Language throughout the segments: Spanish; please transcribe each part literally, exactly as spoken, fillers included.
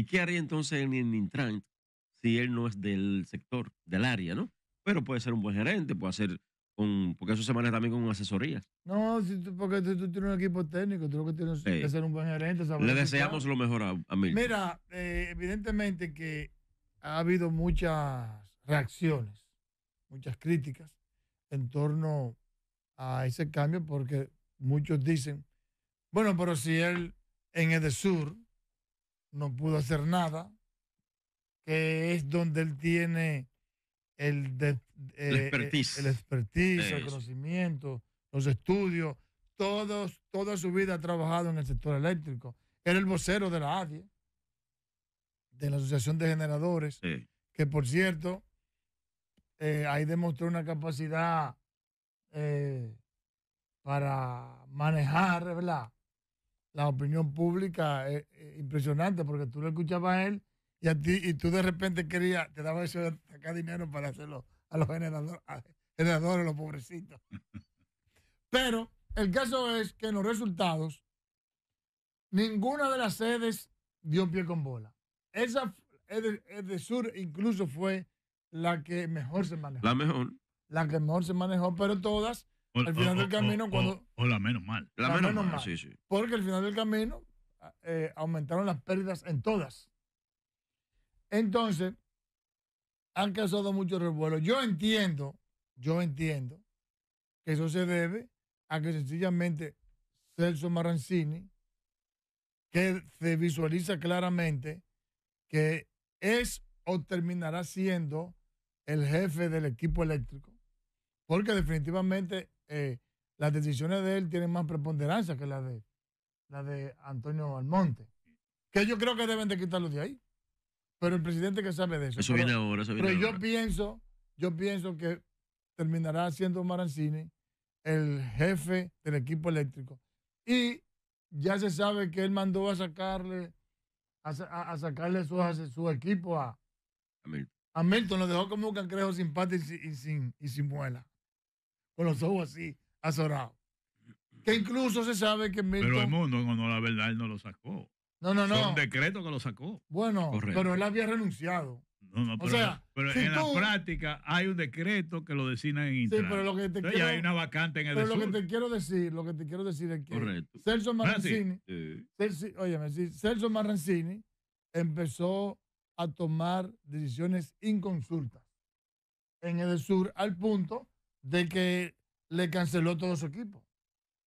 ¿Y qué haría entonces en INTRANT si él no es del sector, del área, no? Pero puede ser un buen gerente, puede ser un... Porque eso se maneja también con asesoría. No, si tú, porque tú, tú tienes un equipo técnico, tú lo que tienes sí. que ser un buen gerente. Saber Le deseamos lo mejor a, a Milton. Mira, eh, evidentemente que ha habido muchas reacciones, muchas críticas en torno a ese cambio, porque muchos dicen, bueno, pero si él en Edesur no pudo hacer nada, que es donde él tiene el, de, el, el expertise, el, el, expertise el conocimiento, los estudios, todos, toda su vida ha trabajado en el sector eléctrico. Era el vocero de la A D I E, de la Asociación de Generadores, sí. que por cierto, eh, ahí demostró una capacidad eh, para manejar, ¿verdad?, la opinión pública. Es eh, eh, impresionante, porque tú lo escuchabas a él y a ti, y tú de repente querías, te daba eso de sacar dinero para hacerlo a los generadores, a generadores, los pobrecitos. Pero el caso es que en los resultados, ninguna de las sedes dio pie con bola. Esa Edesur incluso fue la que mejor se manejó. La mejor. La que mejor se manejó, pero todas, o, al final o, del camino... O, cuando, o, o la menos mal. La, la menos, menos mal, mal, sí, sí. Porque al final del camino eh, aumentaron las pérdidas en todas. Entonces, han causado mucho revuelo. Yo entiendo, yo entiendo que eso se debe a que sencillamente Celso Marranzini, que se visualiza claramente que es o terminará siendo el jefe del equipo eléctrico, porque definitivamente eh, las decisiones de él tienen más preponderancia que la de, la de Antonio Almonte, que yo creo que deben de quitarlo de ahí, pero el presidente que sabe de eso. Eso pero, viene ahora, eso viene pero ahora. Yo pienso, yo pienso que terminará siendo Marranzini el jefe del equipo eléctrico, y ya se sabe que él mandó a sacarle a, a sacarle su, a, su equipo a, a Milton. A Milton lo dejó como un cangrejo sin pata y sin, y sin, y sin muela, con los ojos así azorados, que incluso se sabe que Milton... Pero el mundo, no, la verdad, él no lo sacó. No, no, no. Fue un decreto que lo sacó. Bueno, correcto. Pero él había renunciado. No, no, pero, o sea, pero si en tú, la práctica hay un decreto que lo designa en Intran. Sí, pero lo que te Entonces, quiero, hay una vacante en el Pero lo sur. que te quiero decir, lo que te quiero decir es que correcto. Celso Marranzini, sí. Celso, óyeme, sí, Celso Marranzini empezó a tomar decisiones inconsultas en el sur, al punto de que le canceló todo su equipo.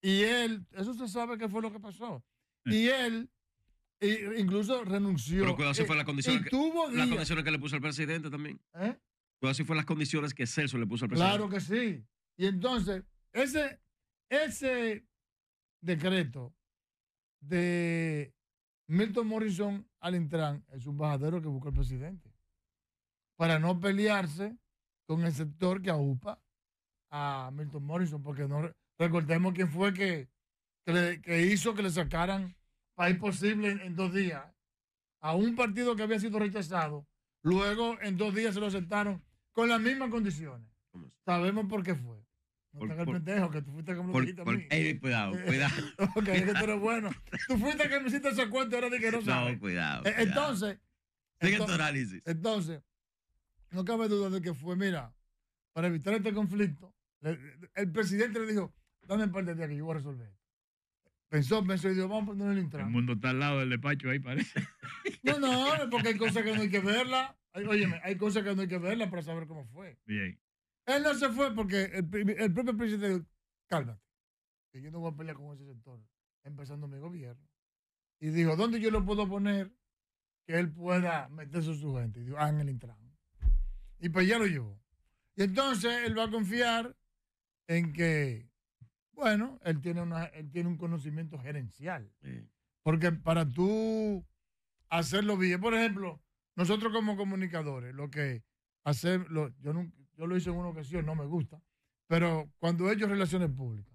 Y él, eso se sabe que fue lo que pasó. Y él E incluso renunció. Pero cuidado si fue las condiciones que le puso al presidente también. ¿Eh? Cuidado si fue las condiciones que Celso le puso al presidente. Claro que sí. Y entonces, ese, ese decreto de Milton Morrison al Intran es un bajadero que busca el presidente para no pelearse con el sector que aúpa a Milton Morrison, porque no recordemos quién fue que, que, le, que hizo que le sacaran país posible en, en dos días a un partido que había sido rechazado, luego en dos días se lo aceptaron con las mismas condiciones. Sabemos por qué fue. No por, te hagas el pendejo, que tú fuiste con por, por, a mí. Hey, cuidado, cuidado. Ok, es que tú eres bueno. Tú fuiste que me hiciste ese cuento, ahora de que no sabes. No, cuidado. Eh, cuidado. Entonces, sigue entonces, tu análisis. Entonces, no cabe duda de que fue, mira, para evitar este conflicto, el, el presidente le dijo, dame un par de días que yo voy a resolver. Pensó, pensó y dijo, vamos a poner el Intran. El mundo está al lado del despacho ahí, parece. No, no, porque hay cosas que no hay que verla. Hay, óyeme, hay cosas que no hay que verla para saber cómo fue. Bien. Él no se fue porque el, el propio presidente dijo, cálmate, que yo no voy a pelear con ese sector, empezando mi gobierno. Y dijo, ¿dónde yo lo puedo poner que él pueda meterse a su gente? Y dijo, ah, en el Intran. Y pues ya lo llevó. Y entonces él va a confiar en que... Bueno, él tiene, una, él tiene un conocimiento gerencial. Sí. Porque para tú hacerlo bien, por ejemplo, nosotros como comunicadores, lo que hacer, lo, yo, nunca, yo lo hice en una ocasión, no me gusta, pero cuando he hecho relaciones públicas,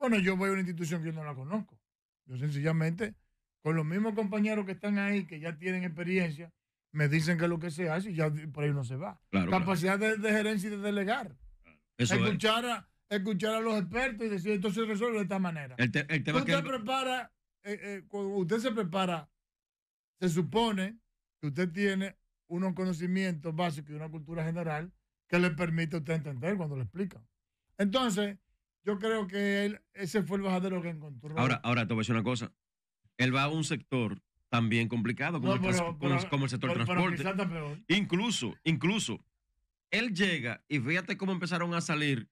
bueno, yo voy a una institución que yo no la conozco. Yo sencillamente, con los mismos compañeros que están ahí, que ya tienen experiencia, me dicen que es lo que se hace y ya por ahí no se va. Claro, Capacidad claro. De, de gerencia y de delegar. Claro. Eso Escuchar es. a... escuchar a los expertos y decir, esto se resuelve de esta manera. El te, el tema usted, que... prepara, eh, eh, cuando usted se prepara, se supone que usted tiene unos conocimientos básicos y una cultura general que le permite a usted entender cuando le explican. Entonces, yo creo que él, ese fue el bajadero que encontró. Ahora, ahora te voy a decir una cosa. Él va a un sector también complicado como, no, pero, el, trans, como, pero, como el sector pero, transporte. Pero quizás peor. Incluso, incluso, él llega y fíjate cómo empezaron a salir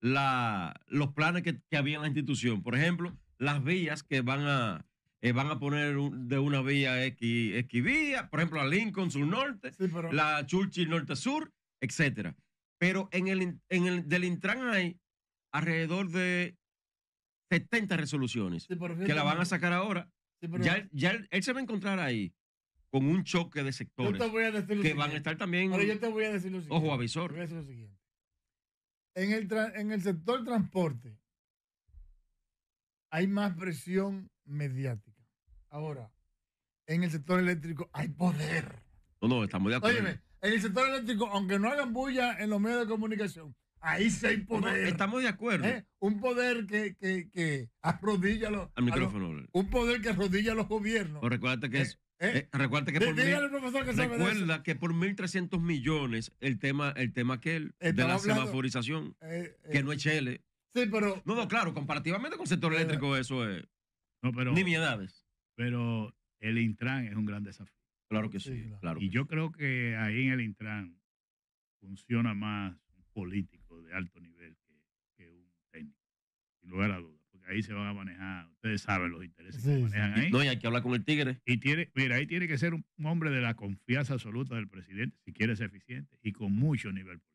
la, los planes que, que había en la institución. Por ejemplo, las vías que van a... Eh, van a poner un, de una vía X, X vía, por ejemplo, la Lincoln Sur-Norte, sí, pero... la Churchill Norte-Sur, etcétera. Pero en el, en el del Intran hay alrededor de setenta resoluciones, sí, pero fíjate, que la van a sacar ahora. Sí, pero... Ya, ya él, él se va a encontrar ahí con un choque de sectores que van a estar también... Ahora yo te voy a decir lo siguiente. Ojo avisor. Te voy a decir lo siguiente. En el, en el sector transporte hay más presión mediática. Ahora, en el sector eléctrico hay poder. No, no, estamos de acuerdo. Óyeme, en el sector eléctrico, aunque no hagan bulla en los medios de comunicación, ahí sí hay poder. No, estamos de acuerdo. ¿Eh? Un poder que, que, que arrodilla los... Al micrófono. Los, un poder que arrodilla a los gobiernos. No, recuérdate que es... Eh, eh, recuerda que, por, mil, que, recuerda que por mil trescientos millones el tema, el tema aquel estamos de la hablando, semaforización, eh, eh, que no es chele. Sí, pero... No, no, claro, comparativamente con el sector eléctrico eso es... No, pero, ni miedades. Pero el Intran es un gran desafío. Claro que sí. sí claro. Claro que y yo sí. creo que ahí en el Intran funciona más un político de alto nivel que, que un técnico, sin lugar a dudas. Porque ahí se van a manejar, ustedes saben los intereses sí, que manejan sí. ahí. No, y hay que hablar con el tigre. Y tiene, mira, ahí tiene que ser un hombre de la confianza absoluta del presidente, si quiere ser eficiente, y con mucho nivel político.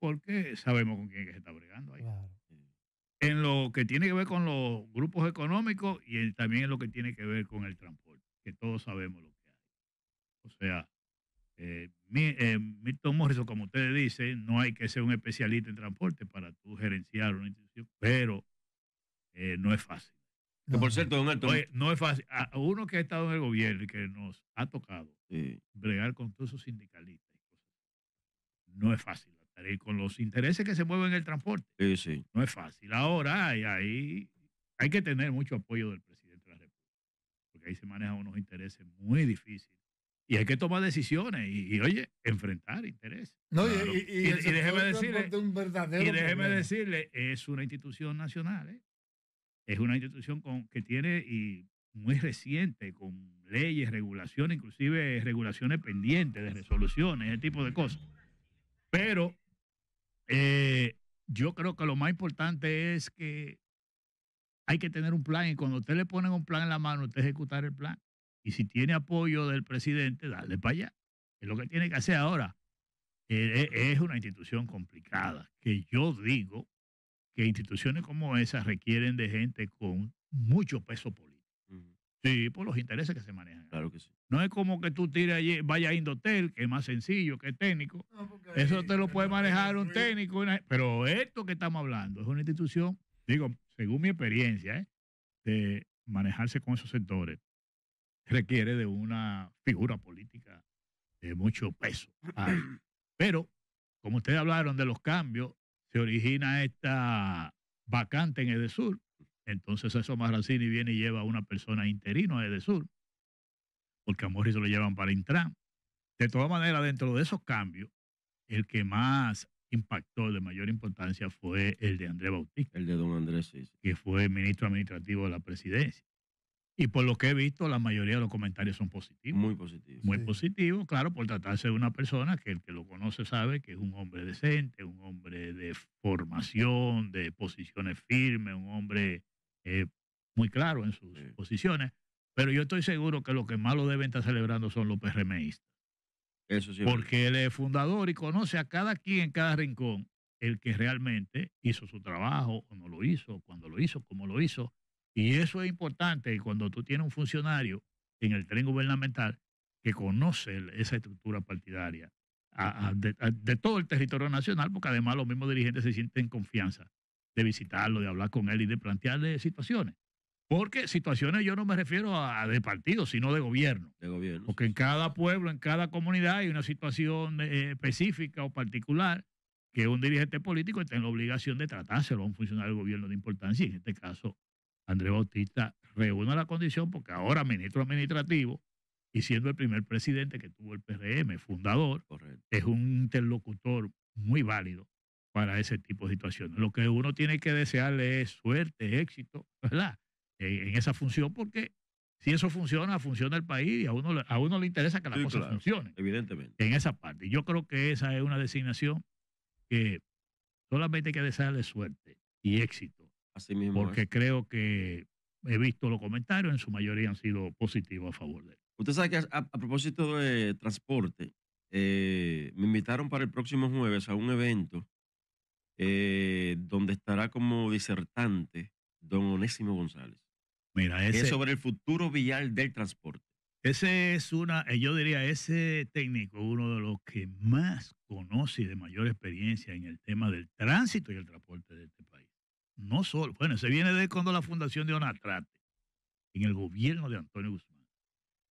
Porque sabemos con quién es que se está bregando ahí. Claro. En lo que tiene que ver con los grupos económicos y en, también en lo que tiene que ver con el transporte, que todos sabemos lo que hay. O sea, eh, mi, eh, Milton Morrison, como ustedes dicen, no hay que ser un especialista en transporte para tú gerenciar una institución, pero eh, no es fácil. Que por cierto, don Alto, Oye, no es fácil. A uno que ha estado en el gobierno y que nos ha tocado sí. bregar con todos esos sindicalistas, no es fácil. Y con los intereses que se mueven en el transporte. Sí, sí. No es fácil. Ahora hay, hay, hay que tener mucho apoyo del presidente de la República, porque ahí se manejan unos intereses muy difíciles. Y hay que tomar decisiones y, y oye, enfrentar intereses. No, claro. y, y, y, y, y déjeme decirle, y déjeme decirle, es una institución nacional, ¿eh? Es una institución con, que tiene y muy reciente, con leyes, regulaciones, inclusive regulaciones pendientes de resoluciones, ese tipo de cosas. Pero Eh, yo creo que lo más importante es que hay que tener un plan y cuando usted le ponen un plan en la mano, usted ejecutar el plan. Y si tiene apoyo del presidente, darle para allá. Es lo que tiene que hacer ahora. Eh, es una institución complicada, que yo digo que instituciones como esas requieren de gente con mucho peso político. Uh-huh. Sí, por los intereses que se manejan. Claro que sí. No es como que tú tires allí, vaya a Indotel, que es más sencillo, que es técnico. No, eso te lo puede manejar un técnico. Una... Pero esto que estamos hablando es una institución, digo, según mi experiencia, ¿eh? de manejarse con esos sectores, requiere de una figura política de mucho peso. Ah, pero, como ustedes hablaron de los cambios, se origina esta vacante en Edesur. Entonces Celso Marranzini viene y lleva a una persona interino a Edesur. Porque a Morrison lo llevan para Intran. De todas maneras, dentro de esos cambios, el que más impactó de mayor importancia fue el de Andrés Bautista. El de don Andrés, sí, sí. Que fue ministro administrativo de la presidencia. Y por lo que he visto, la mayoría de los comentarios son positivos. Muy positivos. Muy sí. positivos, claro, por tratarse de una persona que el que lo conoce sabe que es un hombre decente, un hombre de formación, de posiciones firmes, un hombre eh, muy claro en sus sí. posiciones. Pero yo estoy seguro que los que más lo deben estar celebrando son los PRMistas. Eso sí. Porque él es fundador y conoce a cada quien, en cada rincón, el que realmente hizo su trabajo, o no lo hizo, cuando lo hizo, cómo lo hizo. Y eso es importante. Y cuando tú tienes un funcionario en el tren gubernamental que conoce esa estructura partidaria a, a, de, a, de todo el territorio nacional, porque además los mismos dirigentes se sienten confianza de visitarlo, de hablar con él y de plantearle situaciones. Porque situaciones yo no me refiero a de partido, sino de gobierno. De gobierno. Porque en cada pueblo, en cada comunidad hay una situación eh, específica o particular que un dirigente político está en la obligación de tratárselo a un funcionario del gobierno de importancia. Y en este caso, Andrés Bautista reúne la condición porque ahora ministro administrativo y siendo el primer presidente que tuvo el P R M, fundador, correcto, es un interlocutor muy válido para ese tipo de situaciones. Lo que uno tiene que desearle es suerte, éxito, ¿verdad?, en, en esa función, porque si eso funciona, funciona el país y a uno, a uno le interesa que la sí, cosa claro, funcione. Evidentemente. En esa parte. Yo creo que esa es una designación que solamente hay que desearle suerte y éxito. Así mismo. Porque es. creo que he visto los comentarios, en su mayoría han sido positivos a favor de él. Usted sabe que a, a propósito de transporte, eh, me invitaron para el próximo jueves a un evento eh, donde estará como disertante don Onésimo González. Mira, ese, es sobre el futuro vial del transporte. Ese es una, yo diría, ese técnico, uno de los que más conoce y de mayor experiencia en el tema del tránsito y el transporte de este país. No solo, bueno, se viene de cuando la fundación de ONATRATE, en el gobierno de Antonio Guzmán.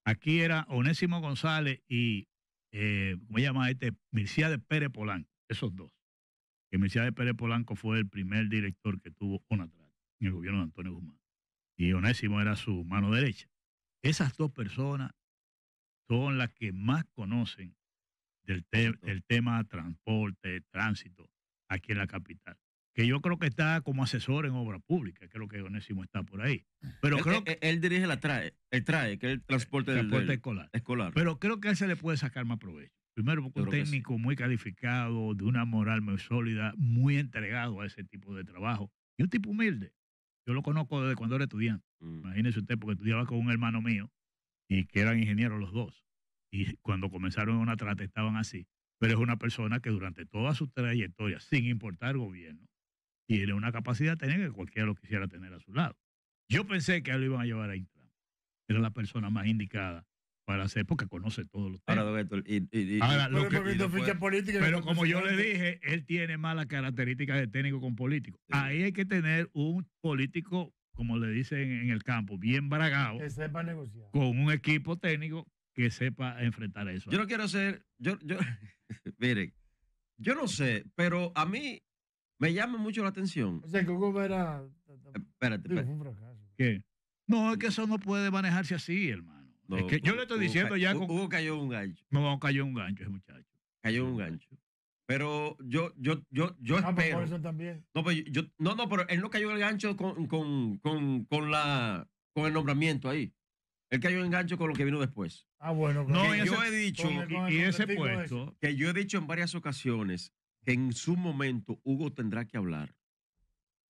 Aquí era Onésimo González y, eh, ¿cómo se llama este? Mircíades Pérez Polanco, esos dos. Que Mircíades Pérez Polanco fue el primer director que tuvo ONATRATE en el gobierno de Antonio Guzmán. Y Onésimo era su mano derecha. Esas dos personas son las que más conocen del, te del tema transporte, tránsito, aquí en la capital. Que yo creo que está como asesor en obra pública, creo que Onésimo está por ahí. Pero él, creo él, que, él dirige la TRAE, el TRAE, que es el transporte, el transporte del, escolar. escolar. Pero creo que a él se le puede sacar más provecho. Primero, porque un técnico sí. muy calificado, de una moral muy sólida, muy entregado a ese tipo de trabajo. Y un tipo humilde. Yo lo conozco desde cuando era estudiante. Mm. Imagínese usted, porque estudiaba con un hermano mío y que eran ingenieros los dos. Y cuando comenzaron en ONATRATE estaban así. Pero es una persona que durante toda su trayectoria, sin importar gobierno, tiene una capacidad técnica que cualquiera lo quisiera tener a su lado. Yo pensé que lo iban a llevar a INTRANT. Era la persona más indicada para hacer, porque conoce todos los temas. Ahora, doctor, y, y, y, Ahora, lo que, y política, pero como yo le dije, él tiene malas características de técnico con político. Sí. Ahí hay que tener un político, como le dicen en el campo, bien bragado, que sepa negociar, con un equipo técnico que sepa enfrentar eso. Yo no quiero ser, yo, yo, miren, yo no sé, pero a mí me llama mucho la atención. O sea, que Hugo era... Espérate, espérate. Fue un fracaso. ¿Qué? No, es que eso no puede manejarse así, hermano. No, es que yo le estoy diciendo ya... Con... Hugo cayó un gancho. No, cayó un gancho ese muchacho. Cayó un gancho. Pero yo, yo, yo, yo ah, espero... Pues también. No, pero yo, no, no, pero él no cayó en el gancho con, con, con, con, la, con el nombramiento ahí. Él cayó en el gancho con lo que vino después. Ah, bueno. Claro. No, que yo ese, he dicho... Con el, con el y ese puesto... Que yo he dicho en varias ocasiones que en su momento Hugo tendrá que hablar.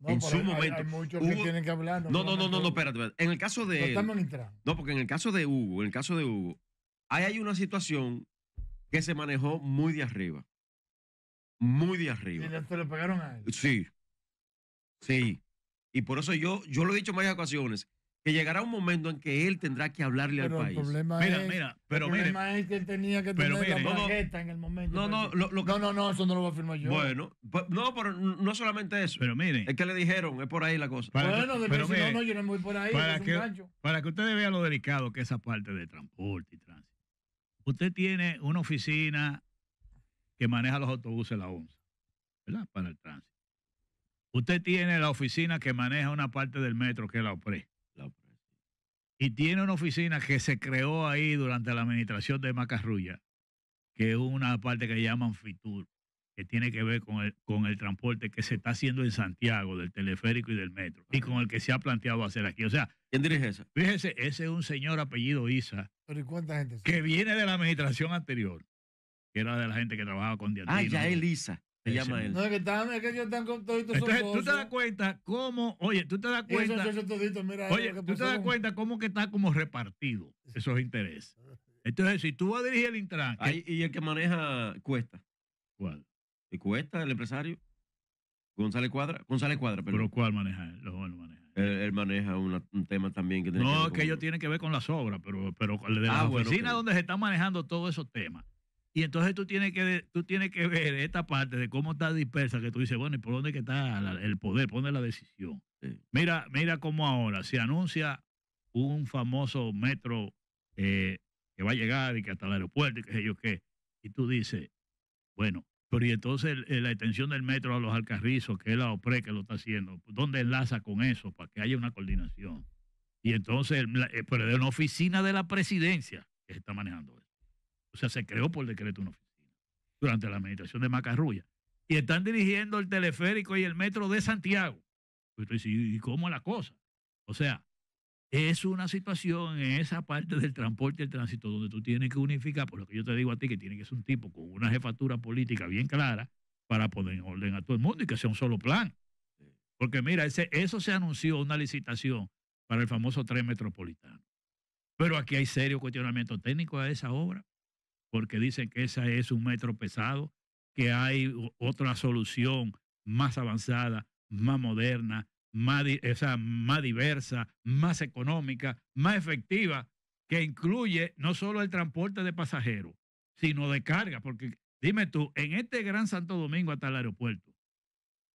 No, en su hay, momento. Hay muchos Hugo, que tienen que hablar. No, no, no, no, no, espérate, espérate. En el caso de. No, estamos en el no, porque en el caso de Hugo, en el caso de Hugo, ahí hay una situación que se manejó muy de arriba. Muy de arriba. ¿Y te lo pegaron a él? Sí. Sí. Y por eso yo, yo lo he dicho en varias ocasiones, que llegará un momento en que él tendrá que hablarle pero al país. Problema mira, es, mira, pero el mire, problema es que él tenía que tener mire, la bagueta no, en el momento. No, no, lo, lo que, no, no, no, eso no lo voy a afirmar yo. Bueno, no, pero no solamente eso. Pero miren. Es que le dijeron, es por ahí la cosa. Bueno, que, pero mire, no, no, yo no me voy por ahí. Para, es que, para que ustedes vean lo delicado que es esa parte de transporte y tránsito. Usted tiene una oficina que maneja los autobuses, la ONSA, ¿verdad? Para el tránsito. Usted tiene la oficina que maneja una parte del metro, que es la OPRE. Y tiene una oficina que se creó ahí durante la administración de Macarrulla, que es una parte que llaman Fitur, que tiene que ver con el, con el transporte que se está haciendo en Santiago, del teleférico y del metro, y con el que se ha planteado hacer aquí. O sea, ¿quién dirige eso? Fíjese, ese es un señor apellido Isa, ¿pero y cuánta gente es? Que viene de la administración anterior, que era de la gente que trabajaba con De Andino. Ah, ya él Isa. Se llama él. No, es que están, es que ellos están con toditos. Entonces, tú te das cuenta cómo, oye, tú te das cuenta. Eso, eso, todito, mira, oye, tú te das cuenta cómo que está como repartido esos intereses. Entonces, si tú vas a dirigir el Intran. Ahí, ¿y el que maneja Cuesta? ¿Cuál? ¿El Cuesta, el empresario? ¿González Cuadra? González Cuadra, perdón. ¿Pero cuál maneja él? Los buenos manejan. Él, él maneja una, un tema también que tiene no, que ver con... que ellos tienen que ver con las obras, pero, pero de la ah, oficina bueno, okay. donde se están manejando todos esos temas. Y entonces tú tienes, que, tú tienes que ver esta parte de cómo está dispersa, que tú dices, bueno, ¿y por dónde que está la, el poder? ¿Por dónde la decisión? Sí. Mira, mira cómo ahora se anuncia un famoso metro eh, que va a llegar y que hasta el aeropuerto y qué sé yo qué. Y tú dices, bueno, pero y entonces eh, la extensión del metro a los Alcarrizos, que es la OPRE que lo está haciendo, ¿dónde enlaza con eso para que haya una coordinación? Y entonces, la, eh, pero de una oficina de la presidencia, que se está manejando eso. O sea, se creó por decreto una oficina durante la administración de Macarrulla. Y están dirigiendo el teleférico y el metro de Santiago. ¿Y cómo la cosa? O sea, es una situación en esa parte del transporte y el tránsito donde tú tienes que unificar, por lo que yo te digo a ti, que tiene que ser un tipo con una jefatura política bien clara para poner en orden a todo el mundo y que sea un solo plan. Porque mira, ese, eso se anunció una licitación para el famoso tren metropolitano. Pero aquí hay serio cuestionamiento técnico a esa obra, porque dicen que esa es un metro pesado, que hay otra solución más avanzada, más moderna, más, di o sea, más diversa, más económica, más efectiva, que incluye no solo el transporte de pasajeros, sino de carga. Porque dime tú, en este Gran Santo Domingo hasta el aeropuerto,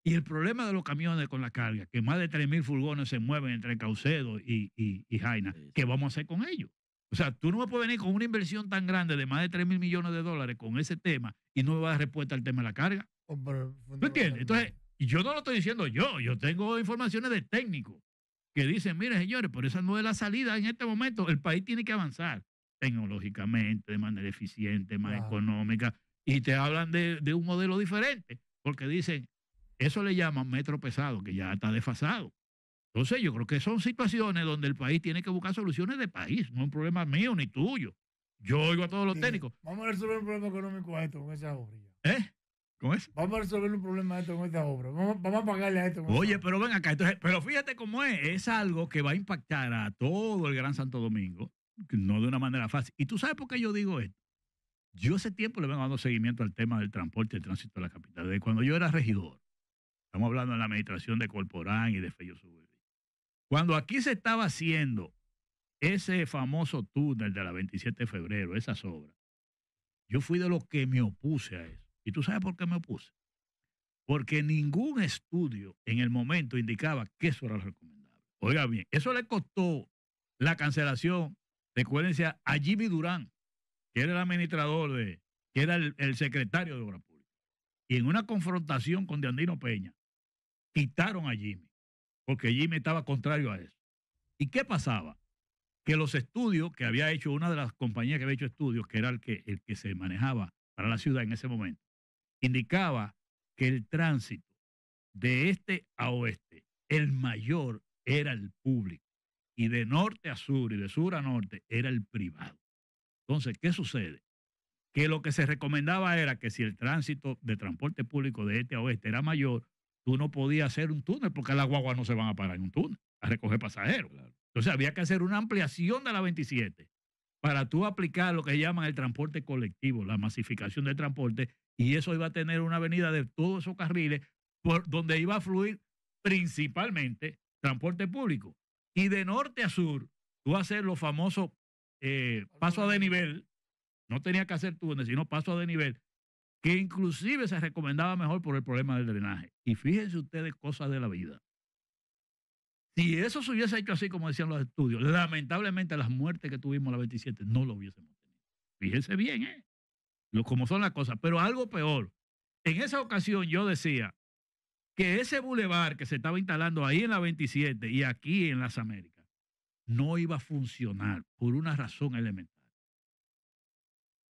y el problema de los camiones con la carga, que más de tres mil furgones se mueven entre Caucedo y, y, y Jaina, sí, sí. ¿Qué vamos a hacer con ellos? O sea, tú no me puedes venir con una inversión tan grande de más de tres mil millones de dólares con ese tema y no me vas a dar respuesta al tema de la carga. ¿Tú entiendes? Entonces, yo no lo estoy diciendo yo, yo tengo informaciones de técnicos que dicen, miren señores, pero esa no es la salida en este momento, el país tiene que avanzar tecnológicamente, de manera eficiente, más wow. económica, y te hablan de, de un modelo diferente, porque dicen, eso le llaman metro pesado, que ya está desfasado. Entonces yo creo que son situaciones donde el país tiene que buscar soluciones de país, no es un problema mío ni tuyo. Yo oigo a todos los sí. técnicos. Vamos a resolver un problema económico a esto con esa obra. ¿Eh? ¿Con eso? Vamos a resolver un problema a esto con esta obra. Vamos, vamos a pagarle a esto. Con Oye, pero ven acá. Entonces, pero fíjate cómo es. Es algo que va a impactar a todo el Gran Santo Domingo, no de una manera fácil. ¿Y tú sabes por qué yo digo esto? Yo hace tiempo le vengo dando seguimiento al tema del transporte y el tránsito de la capital. Desde cuando yo era regidor, estamos hablando de la administración de Corporán y de Feyo Subirú. Cuando aquí se estaba haciendo ese famoso túnel de la veintisiete de febrero, esas obras, yo fui de los que me opuse a eso. ¿Y tú sabes por qué me opuse? Porque ningún estudio en el momento indicaba que eso era lo recomendable. Oiga bien, eso le costó la cancelación, recuérdense, a Jimmy Durán, que era el administrador, de, que era el, el secretario de Obras Públicas. Y en una confrontación con De Andino Peña, quitaron a Jimmy. Porque Jimmy estaba contrario a eso. ¿Y qué pasaba? Que los estudios que había hecho, una de las compañías que había hecho estudios, que era el que, el que se manejaba para la ciudad en ese momento, indicaba que el tránsito de este a oeste, el mayor era el público, y de norte a sur y de sur a norte era el privado. Entonces, ¿qué sucede? Que lo que se recomendaba era que si el tránsito de transporte público de este a oeste era mayor, tú no podías hacer un túnel porque las guaguas no se van a parar en un túnel a recoger pasajeros. Claro. Entonces había que hacer una ampliación de la veintisiete para tú aplicar lo que llaman el transporte colectivo, la masificación del transporte, y eso iba a tener una avenida de todos esos carriles por donde iba a fluir principalmente transporte público. Y de norte a sur, tú vas a hacer los famosos eh, pasos a desnivel, no tenía que hacer túneles, sino pasos a desnivel, que inclusive se recomendaba mejor por el problema del drenaje. Y fíjense ustedes cosas de la vida. Si eso se hubiese hecho así como decían los estudios, lamentablemente las muertes que tuvimos la veintisiete no lo hubiésemos tenido. Fíjense bien, ¿eh? Lo, como son las cosas. Pero algo peor. En esa ocasión yo decía que ese bulevar que se estaba instalando ahí en la veintisiete y aquí en las Américas no iba a funcionar por una razón elemental.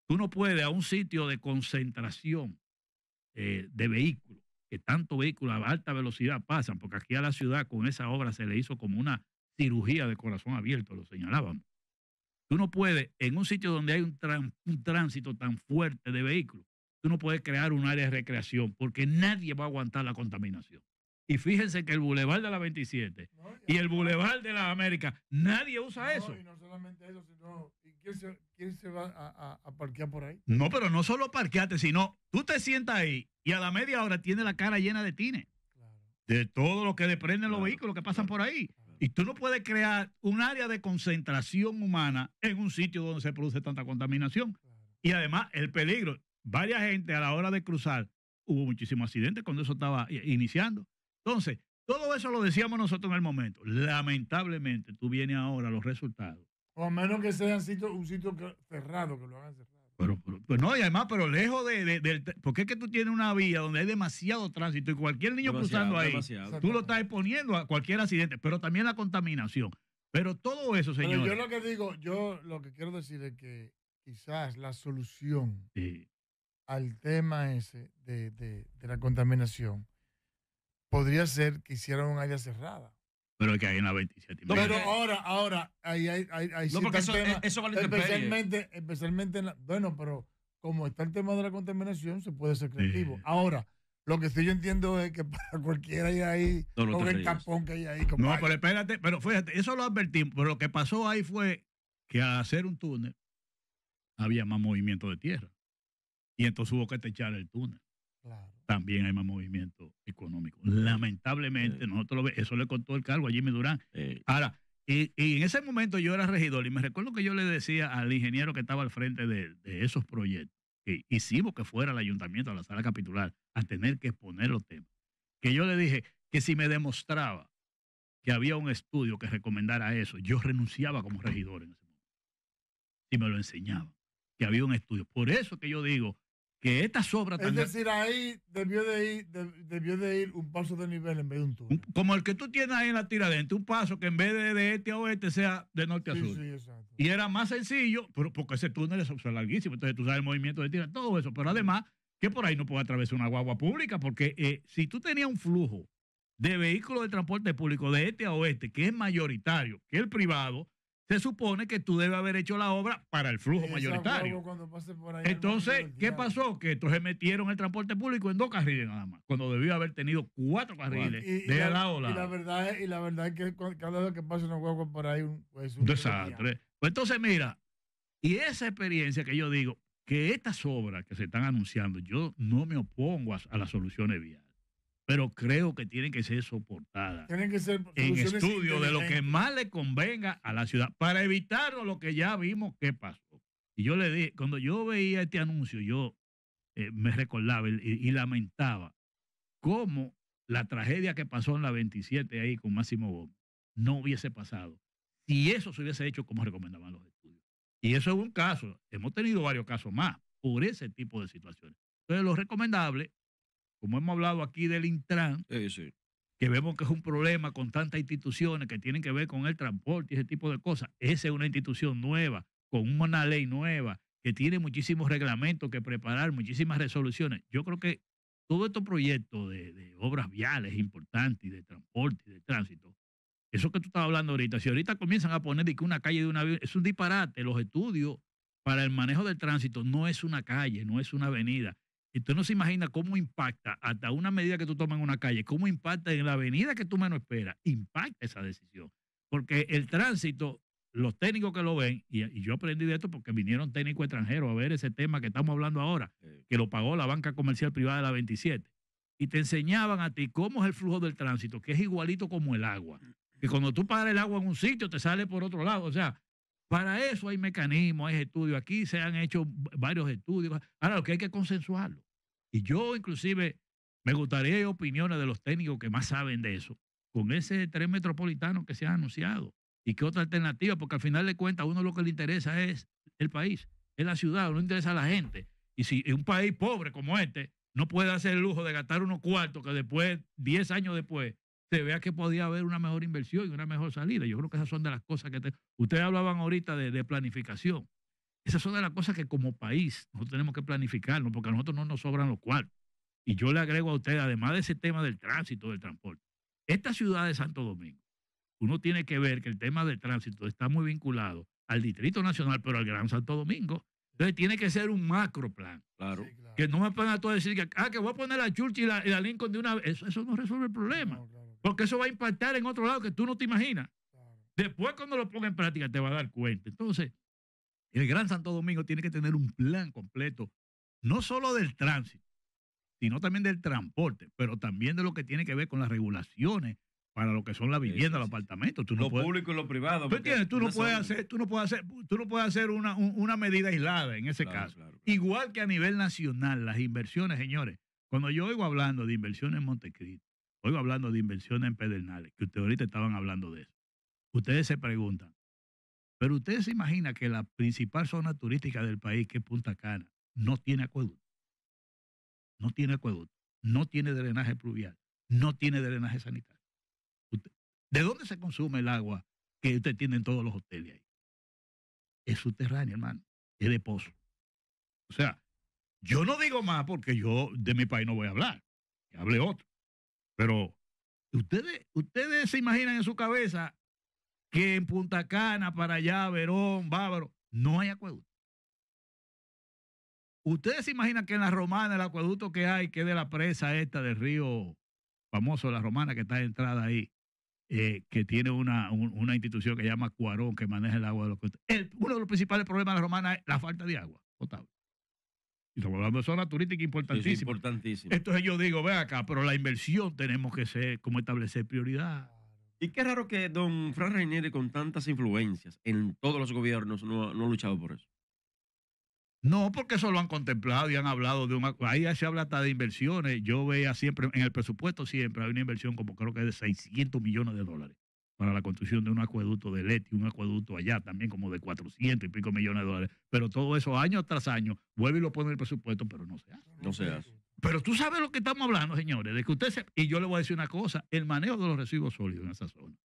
Tú no puedes a un sitio de concentración eh, de vehículos, que tanto vehículos a alta velocidad pasan, porque aquí a la ciudad con esa obra se le hizo como una cirugía de corazón abierto, lo señalábamos. Tú no puedes, en un sitio donde hay un, un tránsito tan fuerte de vehículos, tú no puedes crear un área de recreación, porque nadie va a aguantar la contaminación. Y fíjense que el bulevar de la veintisiete no, y el bulevar de la América, nadie usa no, eso. Y no solamente eso, sino ¿y quién, se, quién se va a, a, a parquear por ahí? No, pero no solo parquearte, sino tú te sientas ahí y a la media hora tienes la cara llena de tines. Claro. De todo lo que desprenden claro, los vehículos que pasan claro, por ahí. Claro. Y tú no puedes crear un área de concentración humana en un sitio donde se produce tanta contaminación. Claro. Y además el peligro. Varias gente a la hora de cruzar, hubo muchísimos accidentes cuando eso estaba iniciando. Entonces, todo eso lo decíamos nosotros en el momento. Lamentablemente, tú vienes ahora los resultados. O a menos que sea un sitio, un sitio cerrado, que lo hagan cerrado. Pero, pero, pero no, y además, pero lejos de, de, de... Porque es que tú tienes una vía donde hay demasiado tránsito y cualquier niño demasiado, cruzando ahí, demasiado. Tú lo estás exponiendo a cualquier accidente, pero también la contaminación. Pero todo eso, señores. Pero yo lo que digo, yo lo que quiero decir es que quizás la solución sí. al tema ese de, de, de la contaminación podría ser que hicieran un área cerrada. Pero es que hay en la veintisiete. No, pero ahora, ahora, ahí hay, hay, hay no, porque eso, tema, eso vale especialmente, especialmente en la, bueno, pero como está el tema de la contaminación, se puede ser creativo. Sí. Ahora, lo que sí yo entiendo es que para cualquiera hay ahí, no, con el capón que hay ahí. Con no, vaya. Pero espérate, pero fíjate, eso lo advertimos, pero lo que pasó ahí fue que al hacer un túnel había más movimiento de tierra. Y entonces hubo que techar el túnel. Claro. También hay más movimiento económico. Lamentablemente, sí. nosotros lo ve, eso le contó el cargo a Jimmy Durán. Sí. Ahora, y, y en ese momento yo era regidor y me recuerdo que yo le decía al ingeniero que estaba al frente de, de esos proyectos, que hicimos que fuera al ayuntamiento, a la sala capitular, a tener que exponer los temas. Que yo le dije que si me demostraba que había un estudio que recomendara eso, yo renunciaba como regidor en ese momento. Si me lo enseñaba, que había un estudio. Por eso que yo digo que estas obras... Es tan... decir, ahí debió de, ir, de, debió de ir un paso de nivel en vez de un túnel. Como el que tú tienes ahí en la Tiradentes, un paso que en vez de de este a oeste sea de norte sí, a sur. Sí, exacto. Y era más sencillo, pero porque ese túnel es larguísimo, entonces tú sabes el movimiento de tierra, todo eso. Pero además, que por ahí no puede atravesar una guagua pública, porque eh, si tú tenías un flujo de vehículos de transporte público de este a oeste, que es mayoritario que el privado, se supone que tú debes haber hecho la obra para el flujo mayoritario. Entonces, ¿qué pasó? Que entonces metieron el transporte público en dos carriles nada más, cuando debió haber tenido cuatro carriles y, de y lado a lado. Y la verdad es, y la verdad es que cada vez que pasa una guagua por ahí es un desastre. Pues entonces, mira, y esa experiencia que yo digo, que estas obras que se están anunciando, yo no me opongo a, a las soluciones viales, pero creo que tienen que ser soportadas. Tienen que ser en estudio de lo que más le convenga a la ciudad, para evitar lo que ya vimos que pasó. Y yo le dije, cuando yo veía este anuncio, yo eh, me recordaba y, y lamentaba cómo la tragedia que pasó en la veintisiete ahí con Máximo Gómez no hubiese pasado si eso se hubiese hecho como recomendaban los estudios. Y eso es un caso. Hemos tenido varios casos más por ese tipo de situaciones. Entonces, lo recomendable... Como hemos hablado aquí del INTRAN, sí, sí. que vemos que es un problema con tantas instituciones que tienen que ver con el transporte y ese tipo de cosas. Esa es una institución nueva, con una ley nueva, que tiene muchísimos reglamentos que preparar, muchísimas resoluciones. Yo creo que todo estos proyectos de, de obras viales importantes, de transporte y de tránsito, eso que tú estabas hablando ahorita, si ahorita comienzan a poner de que una calle de una avenida, es un disparate. Los estudios para el manejo del tránsito no es una calle, no es una avenida. Y tú no se imagina cómo impacta hasta una medida que tú tomas en una calle, cómo impacta en la avenida que tú menos esperas, impacta esa decisión. Porque el tránsito, los técnicos que lo ven, y, y yo aprendí de esto porque vinieron técnicos extranjeros a ver ese tema que estamos hablando ahora, que lo pagó la banca comercial privada de la veintisiete, y te enseñaban a ti cómo es el flujo del tránsito, que es igualito como el agua. Que cuando tú paras el agua en un sitio, te sale por otro lado, o sea... Para eso hay mecanismos, hay estudios. Aquí se han hecho varios estudios. Ahora lo que hay que consensuarlo. Y yo inclusive me gustaría opiniones de los técnicos que más saben de eso, con ese tren metropolitano que se ha anunciado. ¿Y qué otra alternativa? Porque al final de cuentas a uno lo que le interesa es el país, es la ciudad, no le interesa a la gente. Y si un país pobre como este no puede hacer el lujo de gastar unos cuartos que después, diez años después, se vea que podía haber una mejor inversión y una mejor salida. Yo creo que esas son de las cosas que... Te... Ustedes hablaban ahorita de, de planificación. Esas son de las cosas que como país nosotros tenemos que planificarnos, porque a nosotros no nos sobran los cuartos. Y yo le agrego a ustedes, además de ese tema del tránsito, del transporte, esta ciudad de Santo Domingo, uno tiene que ver que el tema del tránsito está muy vinculado al Distrito Nacional, pero al Gran Santo Domingo. Entonces tiene que ser un macro plan. Claro. Sí, claro. Que no me pongan a todos decir que, ah, que voy a poner la Churchill y la, y la Lincoln de una vez. Eso, eso no resuelve el problema. No, claro. Porque eso va a impactar en otro lado que tú no te imaginas. Después, cuando lo ponga en práctica, te va a dar cuenta. Entonces, el Gran Santo Domingo tiene que tener un plan completo, no solo del tránsito, sino también del transporte, pero también de lo que tiene que ver con las regulaciones para lo que son la vivienda, sí, sí, los apartamentos. Tú no lo puedes, público y lo privado. ¿Tú entiendes? Tú no, puedes hacer, tú no puedes hacer, tú no puedes hacer una, un, una medida aislada en ese claro, caso. Claro, claro. Igual que a nivel nacional, las inversiones, señores. Cuando yo oigo hablando de inversiones en Montecristo, oigo hablando de inversiones en Pedernales, que ustedes ahorita estaban hablando de eso. Ustedes se preguntan, pero ustedes se imaginan que la principal zona turística del país, que es Punta Cana, no tiene acueducto. No tiene acueducto. No tiene drenaje pluvial. No tiene drenaje sanitario. ¿De dónde se consume el agua que usted tiene en todos los hoteles ahí. Es subterránea, hermano. Es de pozo. O sea, yo no digo más porque yo de mi país no voy a hablar. Que hable otro. Pero ustedes, ustedes se imaginan en su cabeza que en Punta Cana, para allá, Verón, Bávaro, no hay acueducto. Ustedes se imaginan que en La Romana el acueducto que hay, que es de la presa esta del río famoso de La Romana, que está de entrada ahí, eh, que tiene una, un, una institución que se llama Cuarón, que maneja el agua de los acueductos. Uno de los principales problemas de La Romana es la falta de agua potable. Y estamos hablando de zona turística importantísima. Es importantísima. Entonces yo digo, ve acá, pero la inversión tenemos que ser, como establecer prioridad. Y qué raro que don Fran Reinier, con tantas influencias en todos los gobiernos, no, no ha luchado por eso. No, porque eso lo han contemplado y han hablado de una... Ahí se habla hasta de inversiones. Yo veía siempre, en el presupuesto siempre, hay una inversión como creo que de seiscientos millones de dólares para la construcción de un acueducto de Leti, un acueducto allá también como de cuatrocientos y pico millones de dólares. Pero todo eso año tras año vuelve y lo pone en el presupuesto, pero no se hace. No se hace. Pero tú sabes lo que estamos hablando, señores, de que usted se... Y yo le voy a decir una cosa, el manejo de los residuos sólidos en esa zona.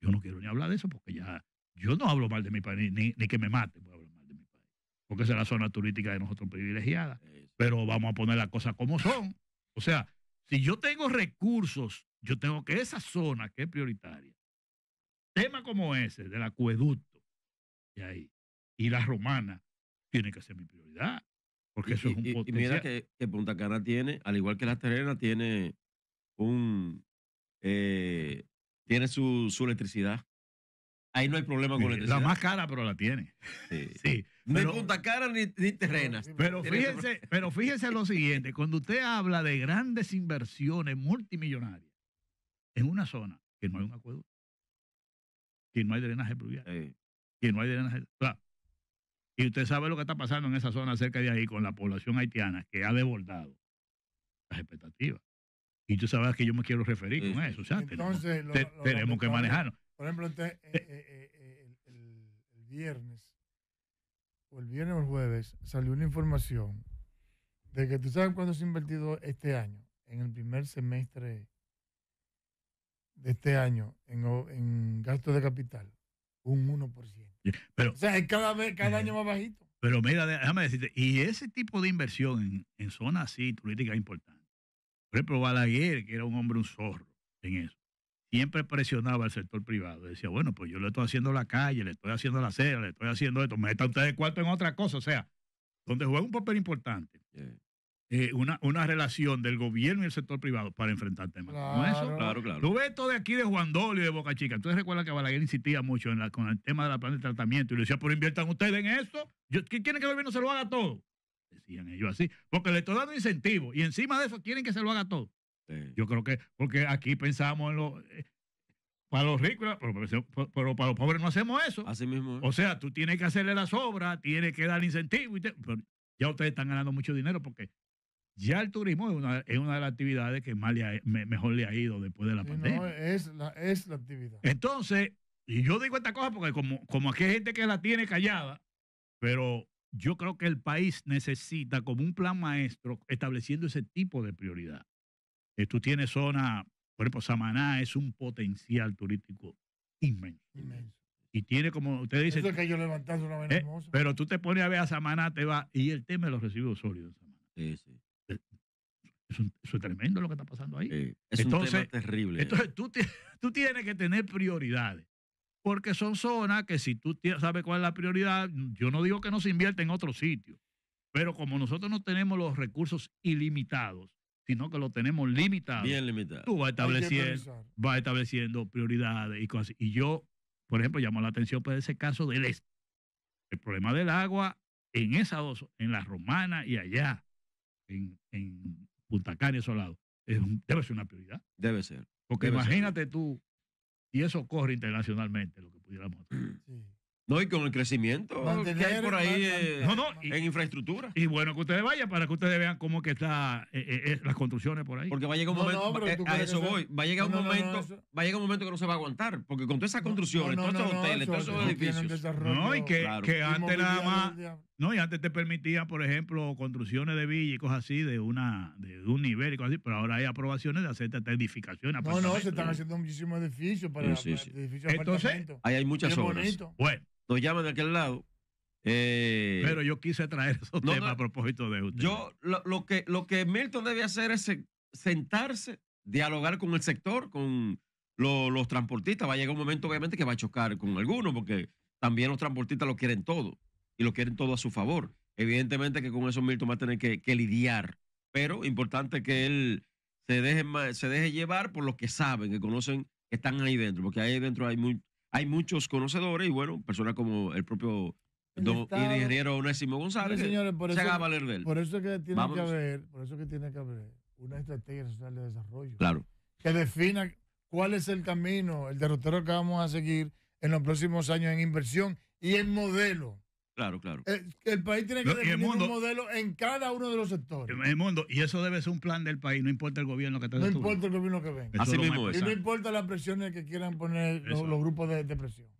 Yo no quiero ni hablar de eso porque ya... Yo no hablo mal de mi país, ni, ni que me mate, puedo hablar mal de mi país. Porque esa es la zona turística de nosotros privilegiada. Pero vamos a poner las cosas como son. O sea, si yo tengo recursos, yo tengo que esa zona que es prioritaria, tema como ese, del acueducto, de ahí, y La Romana, tiene que ser mi prioridad. Porque eso y, es un y, potencial. Y mira que, que Punta Cana tiene, al igual que Las Terrenas, tiene un eh, tiene su, su electricidad. Ahí no hay problema sí, con la electricidad. La más cara, pero la tiene. Sí. sí no pero, hay Punta Cana ni, ni Terrenas. Pero fíjense, pero fíjense lo siguiente, cuando usted habla de grandes inversiones multimillonarias en una zona que no hay un acueducto, que no hay drenaje pluvial, sí. que no hay drenaje... Claro. Y usted sabe lo que está pasando en esa zona cerca de ahí con la población haitiana que ha desbordado las expectativas. Y tú sabes que yo me quiero referir sí. con eso. O sea, Entonces, tenemos, lo, lo, tenemos lo que, que manejarnos. Por ejemplo, entonces, eh, eh, eh, el, el, el viernes, o el viernes o el jueves, salió una información de que tú sabes cuánto se ha invertido este año, en el primer semestre de este año, en, en gastos de capital, un uno por ciento. Pero, o sea, es cada, vez, cada año más bajito. Pero mira, déjame decirte, y ese tipo de inversión en, en zonas así, turísticas importantes. Por ejemplo, Balaguer, que era un hombre, un zorro en eso, siempre presionaba al sector privado. Decía, bueno, pues yo le estoy haciendo la calle, le estoy haciendo la acera, le estoy haciendo esto, metan ustedes cuarto en otra cosa. O sea, donde juega un papel importante. Yeah. Eh, una, una relación del gobierno y el sector privado para enfrentar temas claro, como eso. Claro, claro. Tú ves todo de aquí de Juan Dolio y de Boca Chica. Entonces recuerda que Balaguer insistía mucho en la, con el tema de la planta de tratamiento y le decía, pero inviertan ustedes en eso. Yo, ¿qué quieren que el gobierno se lo haga todo? Decían ellos así. Porque le estoy dando incentivos y encima de eso quieren que se lo haga todo. Sí. Yo creo que, porque aquí pensamos en los... Eh, para los ricos, pero, pero para los pobres no hacemos eso. Así mismo. ¿Eh? O sea, tú tienes que hacerle las obras, tienes que dar incentivo y te, pero ya ustedes están ganando mucho dinero porque... Ya el turismo es una, es una de las actividades que más le ha, me, mejor le ha ido después de la sí, pandemia. No, es la, es la actividad. Entonces, y yo digo esta cosa porque como, como aquí hay gente que la tiene callada, pero yo creo que el país necesita como un plan maestro estableciendo ese tipo de prioridad. Eh, tú tienes zona, por ejemplo, Samaná es un potencial turístico inmenso. Inmenso. Y tiene como, usted dice... Eso es que yo levantaste una vez eh, hermosa. Pero tú te pones a ver a Samaná, te va... Y el tema de los residuos sólidos, Samaná. Sí, sí. Eso, eso es tremendo lo que está pasando ahí. Sí, es entonces, un tema terrible. Entonces tú, tú tienes que tener prioridades. Porque son zonas que si tú sabes cuál es la prioridad, yo no digo que no se invierta en otro sitio. Pero como nosotros no tenemos los recursos ilimitados, sino que los tenemos limitados. Bien limitados. Tú vas estableciendo, vas estableciendo prioridades y cosas. Y yo, por ejemplo, llamo la atención por ese caso del este. El problema del agua en esas dos, en La Romana y allá, en... en Punta Cana y esos lados, debe ser una prioridad. Debe ser. Porque debe imagínate ser. Tú, y eso corre internacionalmente, lo que pudiéramos hacer. Sí. No, y con el crecimiento mantener, que hay por ahí eh, no, no, y, en infraestructura. Y bueno, que ustedes vayan para que ustedes vean cómo que están eh, eh, las construcciones por ahí. Porque va a llegar un no, momento, no, eh, a eso voy, va a llegar no, un no, momento no, no, va a llegar un momento que no se va a aguantar, porque con todas esas construcciones, no, no, todos esos no, no, hoteles, no, todos esos edificios. No, y que, claro. que antes nada más, No, y antes te permitían, por ejemplo, construcciones de villas y cosas así, de una de un nivel y cosas así, pero ahora hay aprobaciones de hacer esta edificación. No, no, se están haciendo muchísimos edificios para, sí, sí, sí. para edificios. Entonces, ahí hay muchas obras. Bonito. Bueno. Nos llaman de aquel lado. Eh, pero yo quise traer esos no, temas no, a propósito de usted. Yo, lo, lo, que, lo que Milton debe hacer es sentarse, dialogar con el sector, con lo, los transportistas. Va a llegar un momento, obviamente, que va a chocar con algunos, porque también los transportistas lo quieren todo y lo quieren todo a su favor. Evidentemente que con eso Milton va a tener que, que lidiar, pero importante que él se deje, se deje llevar por los que saben, que conocen, que están ahí dentro, porque ahí dentro hay, muy, hay muchos conocedores y, bueno, personas como el propio Don, y ingeniero Onésimo González, sí, señores, por se eso, haga valer de él. Por eso, que tiene que haber, por eso que tiene que haber una estrategia nacional de desarrollo, claro, que defina cuál es el camino, el derrotero que vamos a seguir en los próximos años en inversión y el modelo. Claro, claro. El, el país tiene que no, definir mundo, un modelo en cada uno de los sectores. El mundo, y eso debe ser un plan del país, no importa el gobierno que está No estudiando. importa el gobierno que venga. Así mismo es. Y no importa las presiones que quieran poner los, los grupos de, de presión.